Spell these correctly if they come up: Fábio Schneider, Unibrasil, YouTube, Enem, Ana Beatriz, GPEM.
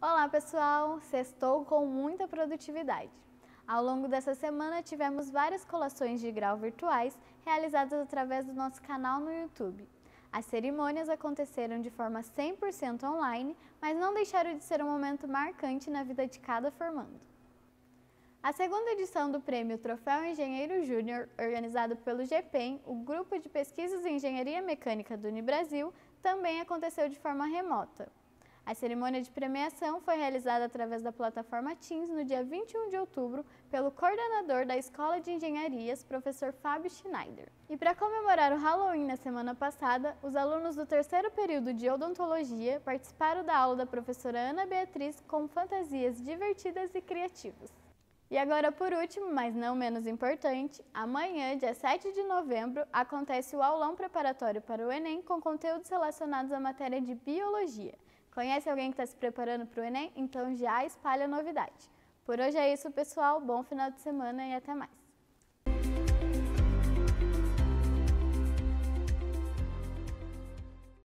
Olá pessoal, sextou com muita produtividade. Ao longo dessa semana tivemos várias colações de grau virtuais realizadas através do nosso canal no YouTube. As cerimônias aconteceram de forma 100% online, mas não deixaram de ser um momento marcante na vida de cada formando. A segunda edição do prêmio Troféu Engenheiro Júnior, organizado pelo GPEM, o Grupo de Pesquisas em Engenharia Mecânica do Unibrasil, também aconteceu de forma remota. A cerimônia de premiação foi realizada através da plataforma Teams no dia 21 de outubro pelo coordenador da Escola de Engenharias, professor Fábio Schneider. E para comemorar o Halloween na semana passada, os alunos do terceiro período de odontologia participaram da aula da professora Ana Beatriz com fantasias divertidas e criativas. E agora por último, mas não menos importante, amanhã, dia 7 de novembro, acontece o aulão preparatório para o Enem com conteúdos relacionados à matéria de biologia. Conhece alguém que está se preparando para o Enem? Então já espalha a novidade. Por hoje é isso, pessoal. Bom final de semana e até mais!